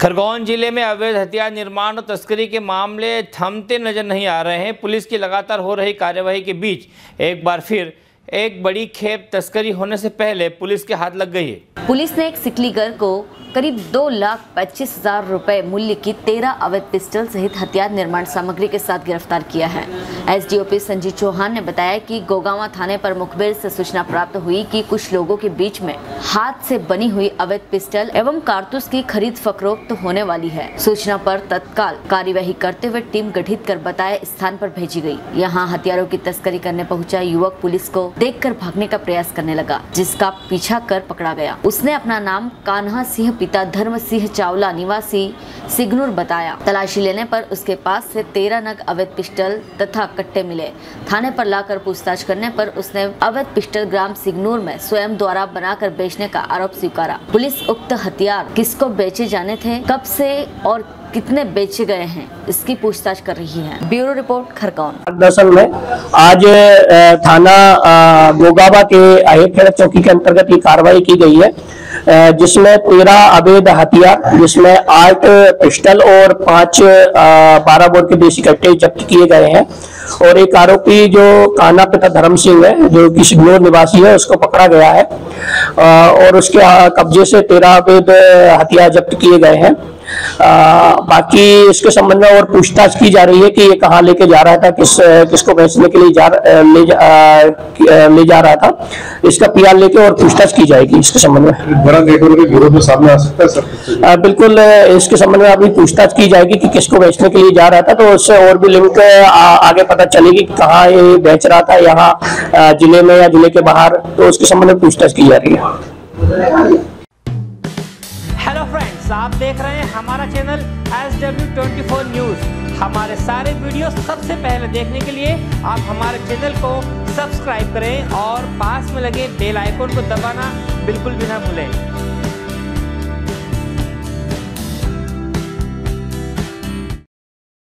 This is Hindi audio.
खरगोन जिले में अवैध हथियार निर्माण और तस्करी के मामले थमते नजर नहीं आ रहे हैं। पुलिस की लगातार हो रही कार्यवाही के बीच एक बार फिर एक बड़ी खेप तस्करी होने से पहले पुलिस के हाथ लग गई है। पुलिस ने एक सिकलीगर को करीब 2,25,000 रुपए मूल्य की 13 अवैध पिस्टल सहित हथियार निर्माण सामग्री के साथ गिरफ्तार किया है। एसडीओपी संजीव चौहान ने बताया कि गोगावा थाने पर मुखबिर से सूचना प्राप्त हुई कि कुछ लोगों के बीच में हाथ से बनी हुई अवैध पिस्टल एवं कारतूस की खरीद फरोख्त होने वाली है। सूचना पर तत्काल कार्यवाही करते हुए टीम गठित कर बताए स्थान पर भेजी गयी। यहाँ हथियारों की तस्करी करने पहुँचा युवक पुलिस को देख कर भागने का प्रयास करने लगा, जिसका पीछा कर पकड़ा गया। उसने अपना नाम कान्हा सिंह, पिता धर्म सिंह, चावला निवासी सिगनूर बताया। तलाशी लेने पर उसके पास से 13 नग अवैध पिस्टल तथा कट्टे मिले। थाने पर लाकर पूछताछ करने पर उसने अवैध पिस्टल ग्राम सिगनूर में स्वयं द्वारा बनाकर बेचने का आरोप स्वीकारा। पुलिस उक्त हथियार किसको बेचे जाने थे, कब से और कितने बेचे गए हैं, इसकी पूछताछ कर रही है। Bureau report Khargone. मार्गदर्शन में आज थाना गोगावा के अहेखेड़ा चौकी के अंतर्गत ये कार्रवाई की गई है, जिसमें 13 अवैध हथियार, जिसमें 8 पिस्टल और 5 12 बोर के देसी कट्टे जब्त किए गए हैं। और एक आरोपी जो कान्हा पिता धर्म सिंह है, जो कि सिगनूर निवासी है, उसको पकड़ा गया है और उसके कब्जे से 13 अवैध हथियार जब्त किए गए हैं। बाकी इसके संबंध में और पूछताछ की जा रही है कि ये कहाँ लेके जा रहा था, किसको बेचने के लिए ले जा रहा था, इसका पीआर लेके और पूछताछ की जाएगी इसके संबंध में। बड़ा के विरोध में सामने आ सकता है सर? बिल्कुल, इसके संबंध में अभी पूछताछ की जाएगी कि किसको बेचने के लिए जा रहा था, तो उससे और भी लिंक आगे पता चलेगी कहाँ ये बेच रहा था, यहाँ जिले में या जिले के बाहर, तो उसके संबंध में पूछताछ की जा रही है। आप देख रहे हैं हमारा चैनल SW24 न्यूज। हमारे सारे वीडियो सबसे पहले देखने के लिए आप हमारे चैनल को सब्सक्राइब करें और पास में लगे बेल आइकन को दबाना बिल्कुल भी ना भूलें।